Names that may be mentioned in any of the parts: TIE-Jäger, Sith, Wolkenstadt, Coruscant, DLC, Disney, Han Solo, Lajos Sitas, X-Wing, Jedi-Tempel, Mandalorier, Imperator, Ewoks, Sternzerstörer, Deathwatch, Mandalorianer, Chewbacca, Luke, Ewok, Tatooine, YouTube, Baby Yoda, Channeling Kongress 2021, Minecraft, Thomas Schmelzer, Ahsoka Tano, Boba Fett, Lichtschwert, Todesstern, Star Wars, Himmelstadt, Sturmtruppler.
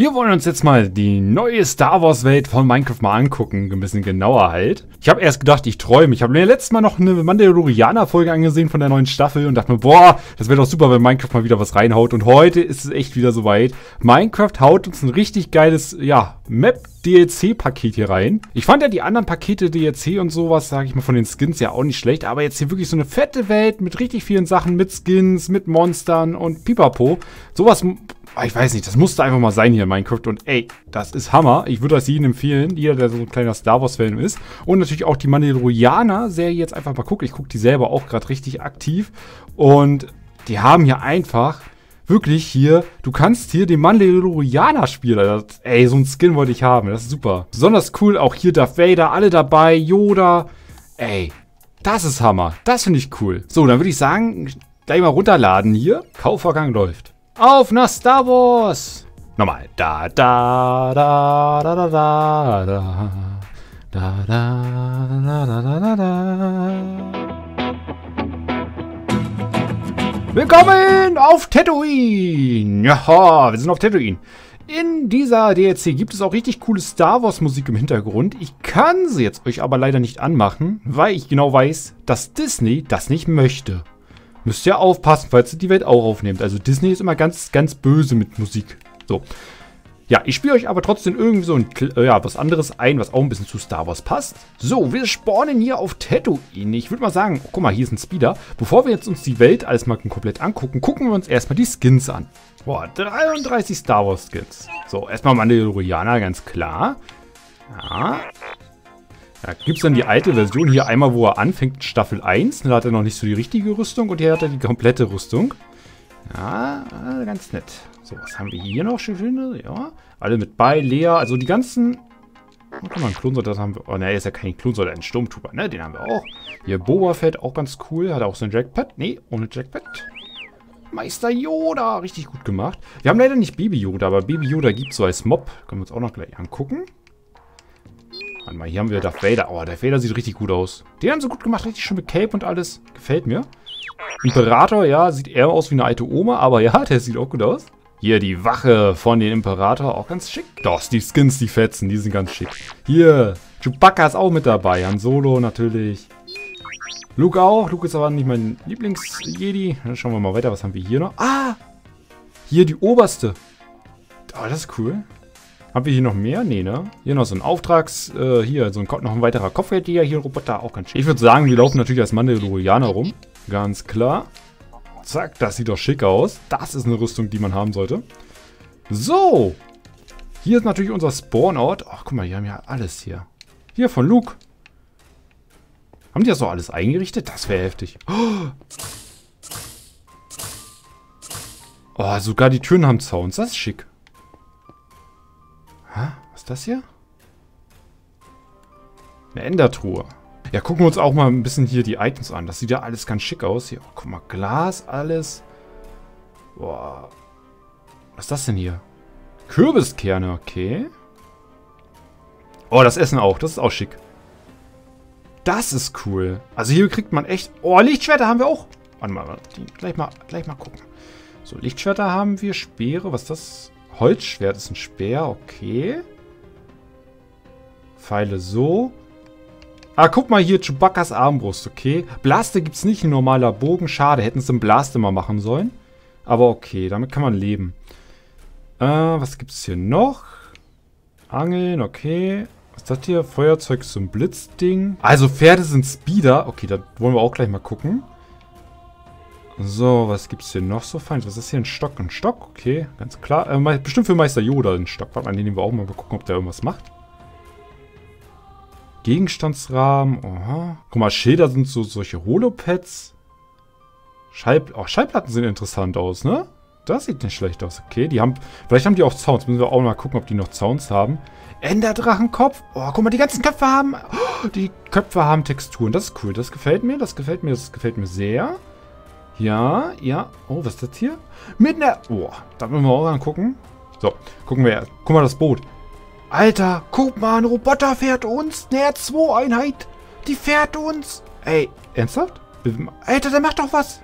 Wir wollen uns jetzt mal die neue Star Wars Welt von Minecraft mal angucken, ein bisschen genauer halt. Ich habe erst gedacht, ich träume. Ich habe mir letztes Mal noch eine Mandalorianer-Folge angesehen von der neuen Staffel und dachte mir, boah, das wäre doch super, wenn Minecraft mal wieder was reinhaut. Und heute ist es echt wieder soweit. Minecraft haut uns ein richtig geiles, ja, Map-DLC-Paket hier rein. Ich fand ja die anderen Pakete DLC und sowas, sage ich mal, von den Skins ja auch nicht schlecht, aber jetzt hier wirklich so eine fette Welt mit richtig vielen Sachen, mit Skins, mit Monstern und Pipapo. Sowas, ich weiß nicht, das musste einfach mal sein hier in Minecraft und ey, das ist Hammer. Ich würde das jedem empfehlen, jeder, der so ein kleiner Star Wars-Fan ist. Und natürlich auch die Mandalorianer-Serie jetzt einfach mal gucken. Ich gucke die selber auch gerade richtig aktiv und die haben hier einfach... Wirklich hier, du kannst hier den Mandalorianer-Spieler, ey, so einen Skin wollte ich haben, das ist super. Besonders cool, auch hier Darth Vader, alle dabei, Yoda, ey, das ist Hammer, das finde ich cool. So, dann würde ich sagen, gleich mal runterladen hier, Kaufvorgang läuft. Auf nach Star Wars! Nochmal, da, da, da, da, da, da, da, da, da, da, da, da. Willkommen auf Tatooine! Ja, wir sind auf Tatooine. In dieser DLC gibt es auch richtig coole Star Wars Musik im Hintergrund. Ich kann sie jetzt euch aber leider nicht anmachen, weil ich genau weiß, dass Disney das nicht möchte. Müsst ihr aufpassen, falls ihr die Welt auch aufnehmt. Also Disney ist immer ganz, ganz böse mit Musik. So. Ja, ich spiele euch aber trotzdem irgendwie so ein, ja, was anderes ein, was auch ein bisschen zu Star Wars passt. So, wir spawnen hier auf Tatooine. Ich würde mal sagen, oh, guck mal, hier ist ein Speeder. Bevor wir jetzt uns die Welt alles mal komplett angucken, gucken wir uns erstmal die Skins an. Boah, 33 Star Wars Skins. So, erstmal Mandalorianer, ganz klar. Ja. Da gibt es dann die alte Version hier einmal, wo er anfängt, Staffel 1. Da hat er noch nicht so die richtige Rüstung und hier hat er die komplette Rüstung. Ja, ganz nett. So, was haben wir hier noch? Schöne, ja. Alle mit bei, Lea, also die ganzen... Oh, guck mal, einen Klonsoldat haben wir... Oh, ne, ist ja kein Klonsoldat, ein Sturmtrupper, ne? Den haben wir auch. Hier, Boba Fett, auch ganz cool. Hat er auch so ein Jackpot? Ne, ohne Jackpot. Meister Yoda, richtig gut gemacht. Wir haben leider nicht Baby Yoda, aber Baby Yoda gibt es so als Mob. Können wir uns auch noch gleich angucken. Warte mal, hier haben wir Darth Vader. Oh, Darth Vader sieht richtig gut aus. Den haben sie gut gemacht, richtig schön mit Cape und alles. Gefällt mir. Imperator, ja, sieht eher aus wie eine alte Oma, aber ja, der sieht auch gut aus. Hier die Wache von den Imperator, auch ganz schick. Doch, die Skins, die fetzen, die sind ganz schick. Hier, Chewbacca ist auch mit dabei, Han Solo natürlich. Luke auch, Luke ist aber nicht mein Lieblings-Jedi. Dann schauen wir mal weiter, was haben wir hier noch? Ah, hier die Oberste. Oh, das ist cool. Haben wir hier noch mehr? Nee, ne? Hier noch so ein Auftrags... hier, so ein, noch ein weiterer Kopfgeldjäger. Hier, Roboter, auch ganz schick. Ich würde sagen, wir laufen natürlich als Mandalorianer rum. Ganz klar. Zack, das sieht doch schick aus. Das ist eine Rüstung, die man haben sollte. So. Hier ist natürlich unser Spawnort. Ach, guck mal, hier haben wir alles hier. Hier, von Luke. Haben die das so alles eingerichtet? Das wäre heftig. Oh, sogar die Türen haben Sounds. Das ist schick. Was ist das hier? Eine Endertruhe. Ja, gucken wir uns auch mal ein bisschen hier die Items an. Das sieht ja alles ganz schick aus. Hier, oh, guck mal, Glas, alles. Boah. Was ist das denn hier? Kürbiskerne, okay. Oh, das Essen auch. Das ist auch schick. Das ist cool. Also hier kriegt man echt... Oh, Lichtschwerter haben wir auch. Warte mal, gleich mal gucken. So, Lichtschwerter haben wir, Speere. Was ist das? Holzschwert ist ein Speer, okay. Pfeile so. Ah, guck mal hier, Chewbaccas Armbrust, okay. Blaster gibt's nicht, ein normaler Bogen, schade. Hätten sie einen Blaster mal machen sollen. Aber okay, damit kann man leben. Was gibt's hier noch? Angeln, okay. Was ist das hier? Feuerzeug, so ein Blitzding. Also Pferde sind Speeder. Okay, da wollen wir auch gleich mal gucken. So, was gibt's hier noch so fein? Was ist hier? Ein Stock? Ein Stock? Okay, ganz klar. Bestimmt für Meister Yoda ein Stock. Warte mal, den nehmen wir auch mal. Mal gucken, ob der irgendwas macht. Gegenstandsrahmen. Aha. Guck mal, Schilder sind so solche Holopads. Schallplatten sehen interessant aus, ne? Das sieht nicht schlecht aus. Okay, die haben... Vielleicht haben die auch Sounds. Müssen wir auch mal gucken, ob die noch Sounds haben. Enderdrachenkopf. Oh, guck mal, die ganzen Köpfe haben... Oh, die Köpfe haben Texturen. Das ist cool. Das gefällt mir. Das gefällt mir. Das gefällt mir sehr. Ja, ja. Oh, was ist das hier? Mit einer... Oh, da müssen wir auch angucken. So, gucken wir. Guck mal, das Boot. Alter, guck mal, ein Roboter fährt uns. Eine R2-Einheit. Die fährt uns. Ey, ernsthaft? Alter, der macht doch was.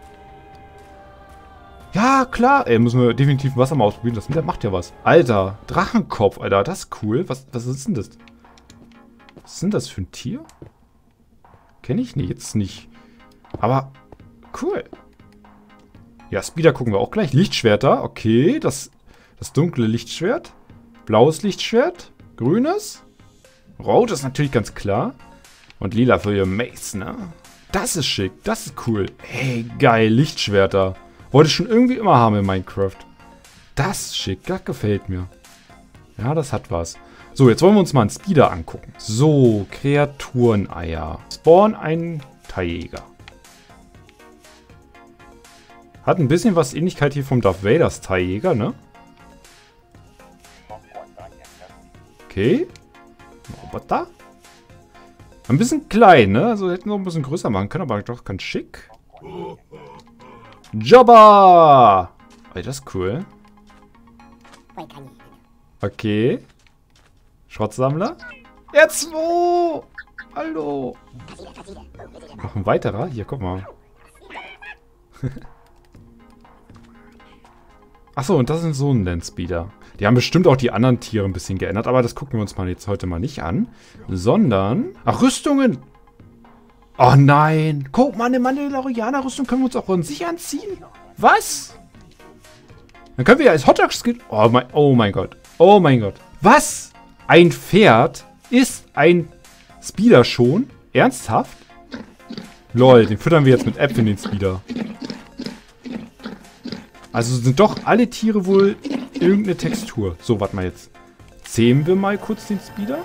Ja, klar. Ey, müssen wir definitiv Wasser mal ausprobieren. Das macht ja was. Alter, Drachenkopf, Alter. Das ist cool. Was ist denn das? Was ist denn das für ein Tier? Kenne ich nicht, jetzt nicht. Aber cool. Ja, Speeder gucken wir auch gleich. Lichtschwerter. Okay, das dunkle Lichtschwert. Blaues Lichtschwert. Grünes. Rot ist natürlich ganz klar. Und lila für ihr Mace, ne? Das ist schick. Das ist cool. Ey, geil. Lichtschwerter. Wollte ich schon irgendwie immer haben in Minecraft. Das ist schick. Das gefällt mir. Ja, das hat was. So, jetzt wollen wir uns mal einen Speeder angucken. So, Kreatureneier. Spawn einen TIE-Jäger. Hat ein bisschen was Ähnlichkeit hier vom Darth Vaders TIE-Jäger, ne? Okay. Roboter. Ein bisschen klein, ne? Also hätten wir noch ein bisschen größer machen können, aber doch ganz schick. Jobba! Ey, das ist cool. Okay. Schrottsammler. Jetzt wo? Hallo. Noch ein weiterer? Hier, guck mal. Achso, und das sind so ein Landspeeder. Die haben bestimmt auch die anderen Tiere ein bisschen geändert, aber das gucken wir uns mal jetzt heute mal nicht an. Sondern... Ach, Rüstungen! Oh nein! Guck mal, eine Mandalorianer-Rüstung können wir uns auch an sich anziehen. Was? Dann können wir ja als Hotdog-Skill... Oh mein Gott. Oh mein Gott. Was? Ein Pferd ist ein Speeder schon? Ernsthaft? Lol, den füttern wir jetzt mit Äpfeln, den Speeder. Also sind doch alle Tiere wohl... Irgendeine Textur. So, warte mal jetzt. Zähmen wir mal kurz den Speeder.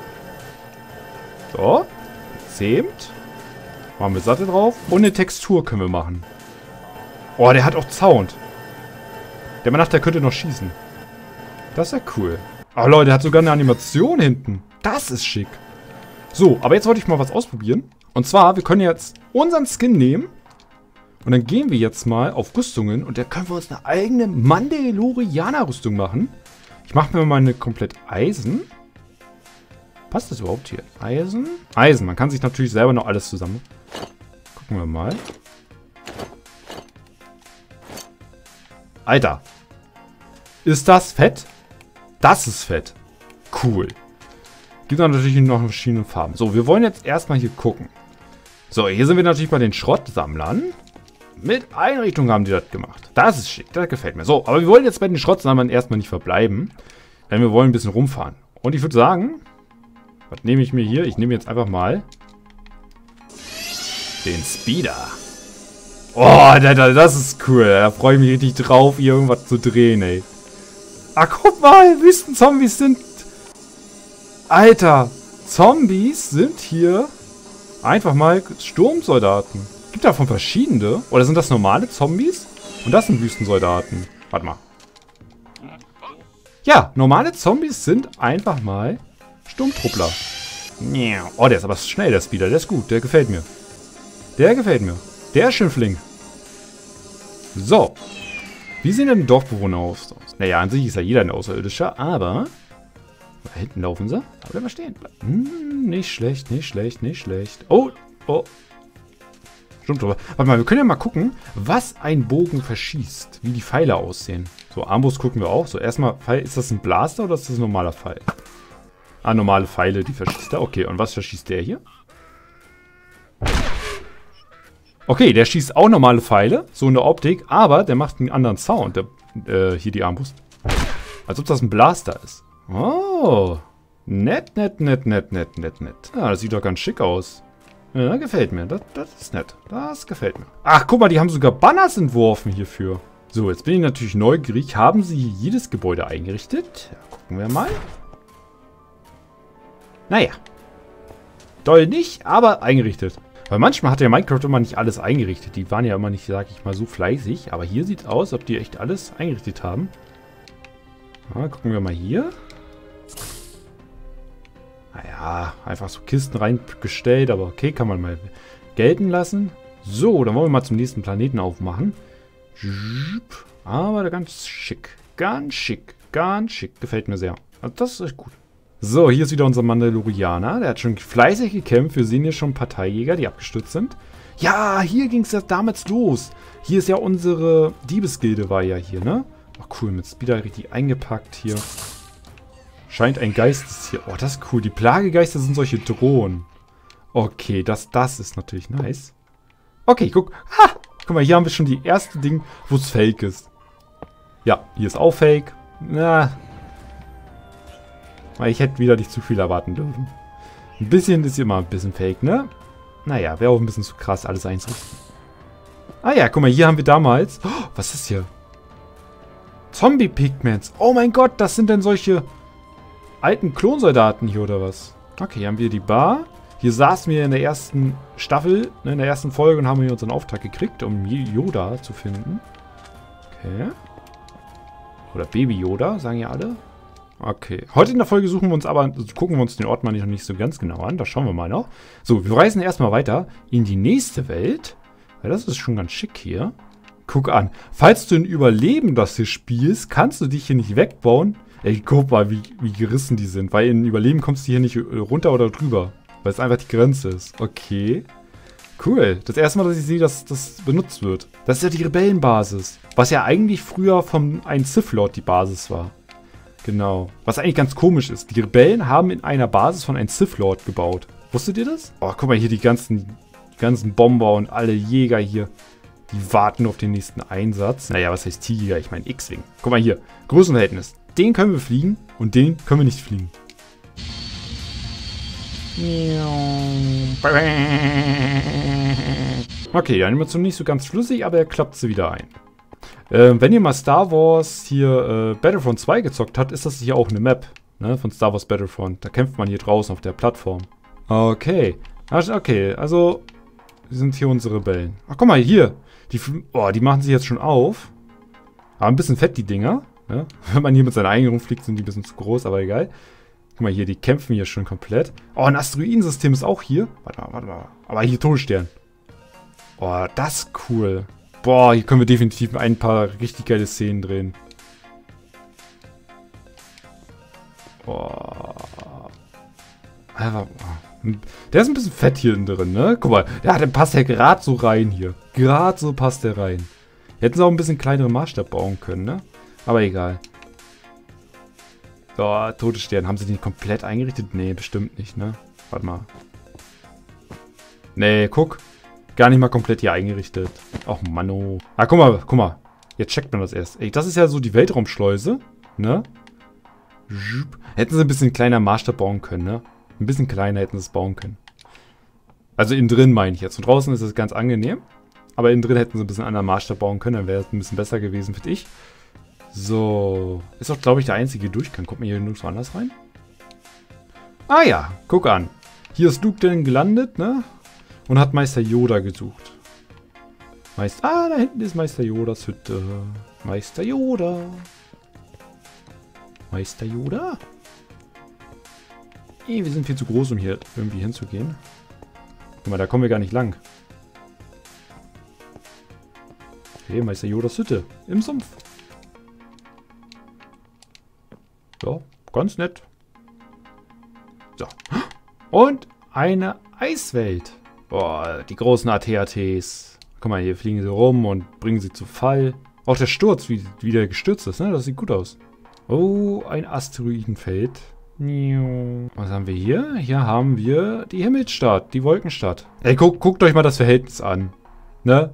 So. Zähmt. Machen wir Sattel drauf. Und eine Textur können wir machen. Oh, der hat auch Sound. Der man dachte, der könnte noch schießen. Das ist ja cool. Oh, Leute, der hat sogar eine Animation hinten. Das ist schick. So, aber jetzt wollte ich mal was ausprobieren. Und zwar, wir können jetzt unseren Skin nehmen. Und dann gehen wir jetzt mal auf Rüstungen und da können wir uns eine eigene Mandalorianer-Rüstung machen. Ich mache mir mal eine komplett Eisen. Passt das überhaupt hier? Eisen? Eisen. Man kann sich natürlich selber noch alles zusammen. Gucken wir mal. Alter. Ist das fett? Das ist fett. Cool. Gibt dann natürlich noch verschiedene Farben. So, wir wollen jetzt erstmal hier gucken. So, hier sind wir natürlich bei den Schrottsammlern. Mit Einrichtung haben die das gemacht. Das ist schick, das gefällt mir. So, aber wir wollen jetzt bei den Schrottsammlern erstmal nicht verbleiben. Denn wir wollen ein bisschen rumfahren. Und ich würde sagen, was nehme ich mir hier? Ich nehme jetzt einfach mal den Speeder. Oh, das ist cool. Da freue ich mich richtig drauf, hier irgendwas zu drehen, ey. Ah, guck mal, Wüstenzombies sind... Alter, Zombies sind hier einfach mal Sturmsoldaten. Gibt davon verschiedene? Oder sind das normale Zombies? Und das sind Wüstensoldaten. Warte mal. Ja, normale Zombies sind einfach mal Sturmtruppler. Oh, der ist aber schnell, der Speeder. Der ist gut, der gefällt mir. Der gefällt mir. Der ist schön flink. So. Wie sehen denn Dorfbewohner aus? Naja, an sich ist ja jeder ein Außerirdischer, aber... Da hinten laufen sie. Da bleiben wir stehen. Hm, nicht schlecht, nicht schlecht, nicht schlecht. Oh, oh. Stimmt, aber warte mal, wir können ja mal gucken, was ein Bogen verschießt, wie die Pfeile aussehen. So, Armbrust gucken wir auch. So, erstmal, ist das ein Blaster oder ist das ein normaler Pfeil? Ah, normale Pfeile, die verschießt er. Okay, und was verschießt der hier? Okay, der schießt auch normale Pfeile, so in der Optik, aber der macht einen anderen Sound, der, hier die Armbrust. Als ob das ein Blaster ist. Oh, nett, nett, nett, nett, nett, nett, nett. Ja, das sieht doch ganz schick aus. Ja, gefällt mir. Das ist nett. Das gefällt mir. Ach, guck mal, die haben sogar Banners entworfen hierfür. So, jetzt bin ich natürlich neugierig. Haben sie hier jedes Gebäude eingerichtet? Ja, gucken wir mal. Naja. Doll nicht, aber eingerichtet. Weil manchmal hat ja Minecraft immer nicht alles eingerichtet. Die waren ja immer nicht, sag ich mal, so fleißig. Aber hier sieht es aus, als ob die echt alles eingerichtet haben. Ja, gucken wir mal hier. Naja, einfach so Kisten reingestellt, aber okay, kann man mal gelten lassen. So, dann wollen wir mal zum nächsten Planeten aufmachen. Aber ganz schick, ganz schick, ganz schick. Gefällt mir sehr. Also das ist echt gut. So, hier ist wieder unser Mandalorianer. Der hat schon fleißig gekämpft. Wir sehen hier schon ein paar TIE-Jäger, die abgestürzt sind. Ja, hier ging es ja damals los. Hier ist ja unsere Diebesgilde war ja hier, ne? Ach cool, mit Speeder richtig eingepackt hier. Scheint ein Geist ist hier. Oh, das ist cool. Die Plagegeister sind solche Drohnen. Okay, das ist natürlich nice. Okay, guck. Ha! Guck mal, hier haben wir schon die erste Ding, wo es fake ist. Ja, hier ist auch fake. Na. Weil ich hätte wieder nicht zu viel erwarten dürfen. Ein bisschen ist immer ein bisschen fake, ne? Naja, wäre auch ein bisschen zu krass, alles einzurichten. Ah ja, guck mal, hier haben wir damals... Oh, was ist hier? Zombie-Pigments. Oh mein Gott, das sind denn solche alten Klonsoldaten hier oder was? Okay, hier haben wir die Bar. Hier saßen wir in der ersten Staffel, in der ersten Folge und haben hier unseren Auftrag gekriegt, um Yoda zu finden. Okay. Oder Baby Yoda, sagen ja alle. Okay. Heute in der Folge suchen wir uns aber, gucken wir uns den Ort mal noch nicht so ganz genau an. Das schauen wir mal noch. So, wir reisen erstmal weiter in die nächste Welt. Ja, das ist schon ganz schick hier. Guck an. Falls du ein Überleben das hier spielst, kannst du dich hier nicht wegbauen. Ey, guck mal, wie gerissen die sind. Weil in Überleben kommst du hier nicht runter oder drüber. Weil es einfach die Grenze ist. Okay. Cool. Das erste Mal, dass ich sehe, dass das benutzt wird. Das ist ja die Rebellenbasis. Was ja eigentlich früher von einem Sith-Lord die Basis war. Genau. Was eigentlich ganz komisch ist. Die Rebellen haben in einer Basis von einem Sith-Lord gebaut. Wusstet ihr das? Oh, guck mal hier, die ganzen Bomber und alle Jäger hier. Die warten auf den nächsten Einsatz. Naja, was heißt TIE-Jäger? Ich meine X-Wing. Guck mal hier. Größenverhältnis. Den können wir fliegen und den können wir nicht fliegen. Okay, die Animation nicht so ganz flüssig, aber er klappt sie wieder ein. Wenn ihr mal Star Wars hier Battlefront 2 gezockt habt, ist das hier auch eine Map, ne, von Star Wars Battlefront. Da kämpft man hier draußen auf der Plattform. Okay. Okay, also sind hier unsere Rebellen. Ach, guck mal, hier. Die machen sich jetzt schon auf. Aber ein bisschen fett, die Dinger. Ne? Wenn man hier mit seiner eigenen rumfliegt, sind die ein bisschen zu groß, aber egal. Guck mal hier, die kämpfen hier schon komplett. Oh, ein Asteroidensystem ist auch hier. Warte mal. Aber hier Todesstern. Oh, das ist cool. Boah, hier können wir definitiv ein paar richtig geile Szenen drehen. Boah. Der ist ein bisschen fett hier drin, ne? Guck mal, ja, der passt ja gerade so rein hier. Gerade so passt der rein. Hätten sie auch ein bisschen kleineren Maßstab bauen können, ne? Aber egal. Oh, Todesstern. Haben sie den komplett eingerichtet? Nee, bestimmt nicht, ne? Warte mal. Nee, guck. Gar nicht mal komplett hier eingerichtet. Ach, Manno. Ah, guck mal. Jetzt checkt man das erst. Ey, das ist ja so die Weltraumschleuse, ne? Hätten sie ein bisschen kleiner Maßstab bauen können, ne? Ein bisschen kleiner hätten sie es bauen können. Also innen drin meine ich jetzt. Und draußen ist es ganz angenehm. Aber innen drin hätten sie ein bisschen anderen Maßstab bauen können. Dann wäre es ein bisschen besser gewesen, finde ich. So. Ist doch, glaube ich, der einzige Durchgang. Kommt man hier nirgendwo anders rein? Ah ja, guck an. Hier ist Luke denn gelandet, ne? Und hat Meister Yoda gesucht. Ah, da hinten ist Meister Yodas Hütte. Meister Yoda. Meister Yoda? Ey, wir sind viel zu groß, um hier irgendwie hinzugehen. Guck mal, da kommen wir gar nicht lang. Okay, Meister Yodas Hütte. Im Sumpf. Ja, ganz nett. So. Und eine Eiswelt. Boah, die großen AT-ATs. Guck mal, hier fliegen sie rum und bringen sie zu Fall. Auch der Sturz, wie der gestürzt ist, ne? Das sieht gut aus. Oh, ein Asteroidenfeld. Was haben wir hier? Hier haben wir die Himmelstadt, die Wolkenstadt. Ey, guckt euch mal das Verhältnis an. Ne?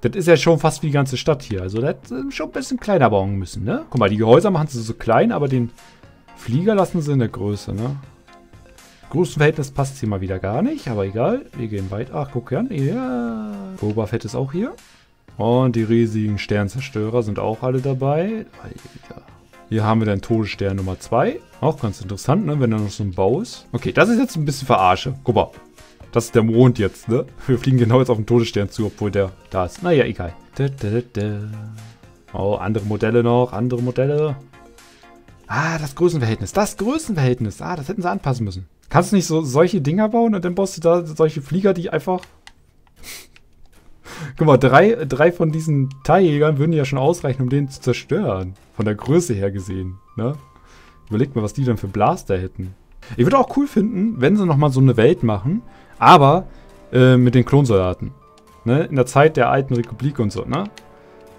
Das ist ja schon fast wie die ganze Stadt hier. Also das hätte schon ein bisschen kleiner bauen müssen, ne? Guck mal, die Gehäuse machen sie so klein, aber den Flieger lassen sie in der Größe, ne? Größenverhältnis passt hier mal wieder gar nicht, aber egal. Wir gehen weit. Ach, guck an. Ja. Boba Fett ist auch hier. Und die riesigen Sternzerstörer sind auch alle dabei. Alter. Hier haben wir dann Todesstern Nummer 2. Auch ganz interessant, ne? Wenn da noch so ein Bau ist. Okay, das ist jetzt ein bisschen Verarsche. Guck mal. Das ist der Mond jetzt, ne? Wir fliegen genau jetzt auf den Todesstern zu, obwohl der da ist. Naja, egal. Oh, andere Modelle noch. Andere Modelle. Ah, das Größenverhältnis. Das Größenverhältnis. Ah, das hätten sie anpassen müssen. Kannst du nicht so solche Dinger bauen und dann baust du da solche Flieger, die einfach... Guck mal, drei von diesen TIE-Jägern würden ja schon ausreichen, um den zu zerstören. Von der Größe her gesehen, ne? Überlegt mal, was die dann für Blaster hätten. Ich würde auch cool finden, wenn sie nochmal so eine Welt machen, aber mit den Klonsoldaten. ne? In der Zeit der alten Republik und so, ne?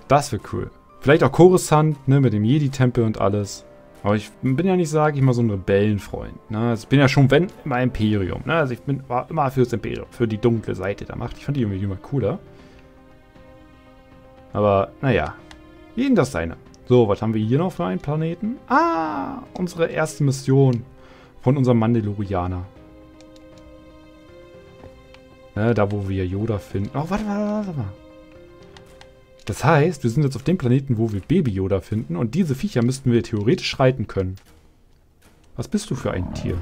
Das wäre cool. Vielleicht auch Coruscant, ne? Mit dem Jedi-Tempel und alles. Aber ich bin ja nicht, sage ich mal, so ein Rebellenfreund, ne? Also ich bin ja schon, wenn, immer Imperium, ne? Also ich war immer für das Imperium, für die dunkle Seite der Macht. Ich fand die irgendwie immer cooler. Aber, naja. Jeden das seine. So, was haben wir hier noch für einen Planeten? Ah, unsere erste Mission von unserem Mandalorianer. Ne, da, wo wir Yoda finden. Oh, warte mal. Das heißt, wir sind jetzt auf dem Planeten, wo wir Baby Yoda finden. Und diese Viecher müssten wir theoretisch reiten können. Was bist du für ein Tier?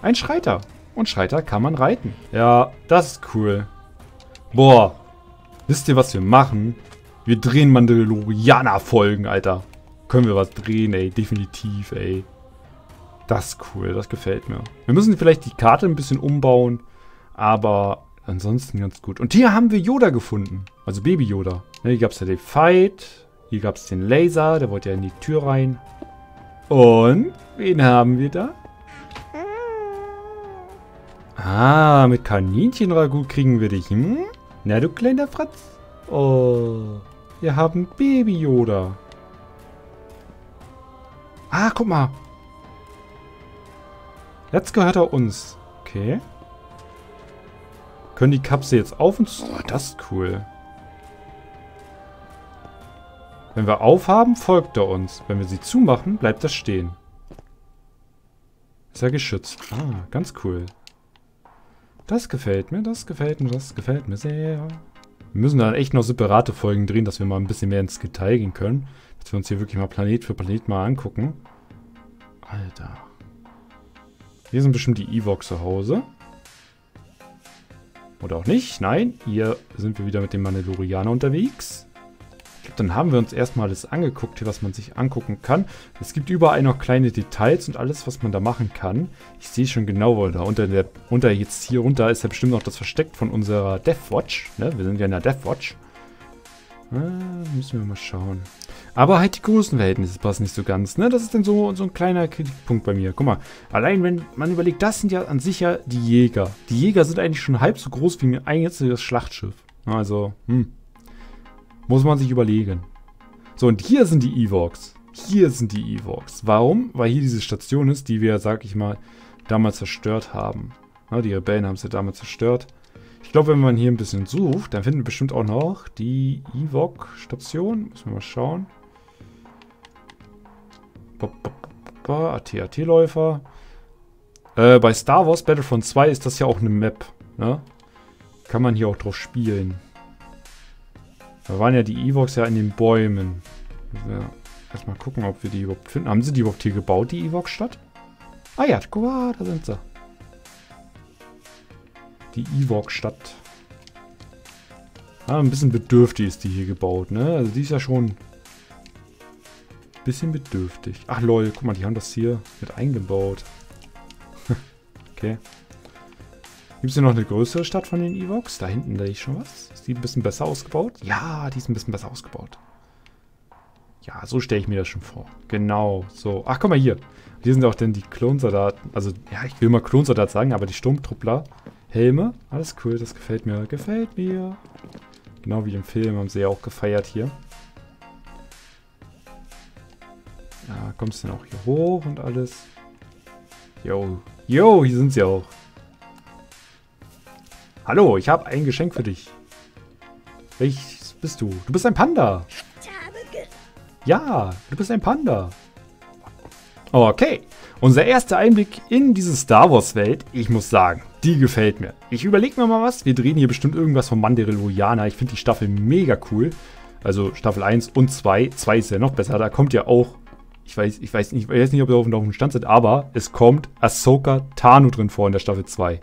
Ein Schreiter. Und Schreiter kann man reiten. Ja, das ist cool. Boah. Wisst ihr, was wir machen? Wir drehen Mandalorianer-Folgen, Alter. Können wir was drehen, ey. Definitiv, ey. Das ist cool. Das gefällt mir. Wir müssen vielleicht die Karte ein bisschen umbauen. Aber ansonsten ganz gut. Und hier haben wir Yoda gefunden. Also Baby Yoda. Hier gab es ja den Fight. Hier gab es den Laser. Der wollte ja in die Tür rein. Und wen haben wir da? Ah, mit Kaninchenragout kriegen wir dich. Hm? Na, du kleiner Fratz. Oh, wir haben Baby Yoda. Ah, guck mal. Jetzt gehört er uns. Okay. Können die Kapsel jetzt auf und zu? Oh, das ist cool. Wenn wir aufhaben, folgt er uns. Wenn wir sie zumachen, bleibt er stehen. Ist er geschützt. Ah, ganz cool. Das gefällt mir, das gefällt mir, das gefällt mir sehr. Wir müssen dann echt noch separate Folgen drehen, dass wir mal ein bisschen mehr ins Detail gehen können. Dass wir uns hier wirklich mal Planet für Planet mal angucken. Alter. Hier sind bestimmt die Ewoks zu Hause. Oder auch nicht. Nein, hier sind wir wieder mit dem Mandalorianer unterwegs. Ich glaube, dann haben wir uns erstmal alles angeguckt, was man sich angucken kann. Es gibt überall noch kleine Details und alles, was man da machen kann. Ich sehe schon genau, wo da unter jetzt hier runter ist ja bestimmt noch das Versteck von unserer Deathwatch. Ne? Wir sind ja in der Deathwatch. Müssen wir mal schauen. Aber halt die Größenverhältnisse passen nicht so ganz, ne? Das ist dann so ein kleiner Kritikpunkt bei mir. Guck mal, allein wenn man überlegt, das sind ja an sich ja die Jäger. Die Jäger sind eigentlich schon halb so groß wie ein jetziges Schlachtschiff. Also, muss man sich überlegen. So, und hier sind die Ewoks. Hier sind die Ewoks. Warum? Weil hier diese Station ist, die wir, sag ich mal, damals zerstört haben. Na, die Rebellen haben es ja damals zerstört. Ich glaube, wenn man hier ein bisschen sucht, dann finden wir bestimmt auch noch die Ewok-Station. Müssen wir mal schauen. AT-AT-Läufer. Bei Star Wars Battlefront 2 ist das ja auch eine Map. Ne? Kann man hier auch drauf spielen. Da waren ja die Ewoks ja in den Bäumen. Ja, erstmal gucken, ob wir die überhaupt finden. Haben sie die überhaupt hier gebaut, die Ewok-Stadt? Ah ja, guck mal, da sind sie. Die Ewok-Stadt. Ah, ein bisschen bedürftig ist die hier gebaut, ne? Also die ist ja schon ein bisschen bedürftig. Ach lol, guck mal, die haben das hier mit eingebaut. Okay. Gibt es hier noch eine größere Stadt von den Ewoks? Da hinten, da ist schon was. Ist die ein bisschen besser ausgebaut? Ja, die ist ein bisschen besser ausgebaut. Ja, so stelle ich mir das schon vor. Genau, so. Ach, guck mal hier. Hier sind auch denn die Klonsoldaten. Also, ja, ich will mal Klonsoldat sagen, aber die Sturmtruppler. Helme, alles cool, das gefällt mir, gefällt mir. Genau wie im Film haben sie ja auch gefeiert hier. Ja, kommst du denn auch hier hoch und alles? Yo, yo, hier sind sie auch. Hallo, ich habe ein Geschenk für dich. Welches bist du? Du bist ein Panda. Ja, du bist ein Panda. Okay, unser erster Einblick in diese Star Wars Welt, ich muss sagen, die gefällt mir. Ich überlege mir mal was, wir drehen hier bestimmt irgendwas von Mandalorianer, ich finde die Staffel mega cool. Also Staffel 1 und 2, 2 ist ja noch besser, da kommt ja auch, ich weiß nicht, ob ihr auf dem laufenden Stand seid, aber es kommt Ahsoka Tano drin vor in der Staffel 2.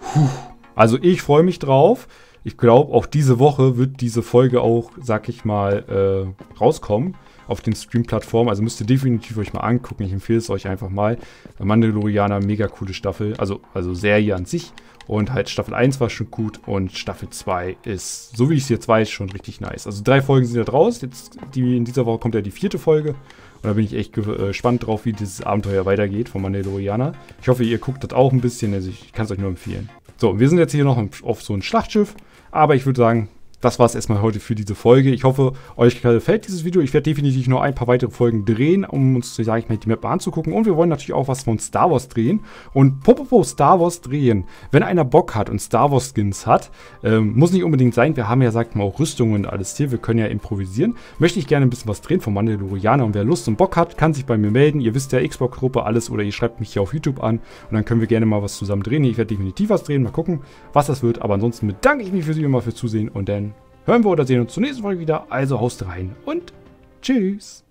Puh. Also ich freue mich drauf. Ich glaube, auch diese Woche wird diese Folge auch, sag ich mal, rauskommen auf den Stream-Plattformen. Also müsst ihr definitiv euch mal angucken. Ich empfehle es euch einfach mal. Mandalorianer, mega coole Staffel. Also Serie an sich. Und halt Staffel 1 war schon gut. Und Staffel 2 ist, so wie ich es jetzt weiß, schon richtig nice. Also 3 Folgen sind ja draus. Jetzt in dieser Woche kommt ja die 4. Folge. Und da bin ich echt gespannt drauf, wie dieses Abenteuer weitergeht vom Mandalorianer. Ich hoffe, ihr guckt das auch ein bisschen, also ich kann es euch nur empfehlen. So, wir sind jetzt hier noch auf so einem Schlachtschiff, aber ich würde sagen, das war es erstmal heute für diese Folge. Ich hoffe, euch gefällt dieses Video. Ich werde definitiv noch ein paar weitere Folgen drehen, um uns, sage ich mal, die Map anzugucken. Und wir wollen natürlich auch was von Star Wars drehen. Und popopo Star Wars drehen. Wenn einer Bock hat und Star Wars Skins hat, muss nicht unbedingt sein. Wir haben ja, sagt man, auch Rüstungen und alles hier. Wir können ja improvisieren. Möchte ich gerne ein bisschen was drehen vom Mandalorianer. Und wer Lust und Bock hat, kann sich bei mir melden. Ihr wisst ja, Xbox-Gruppe, alles. Oder ihr schreibt mich hier auf YouTube an. Und dann können wir gerne mal was zusammen drehen. Ich werde definitiv was drehen. Mal gucken, was das wird. Aber ansonsten bedanke ich mich für Sie immer fürs Zusehen. Und dann hören wir oder sehen uns zur nächsten Folge wieder. Also haust rein und tschüss.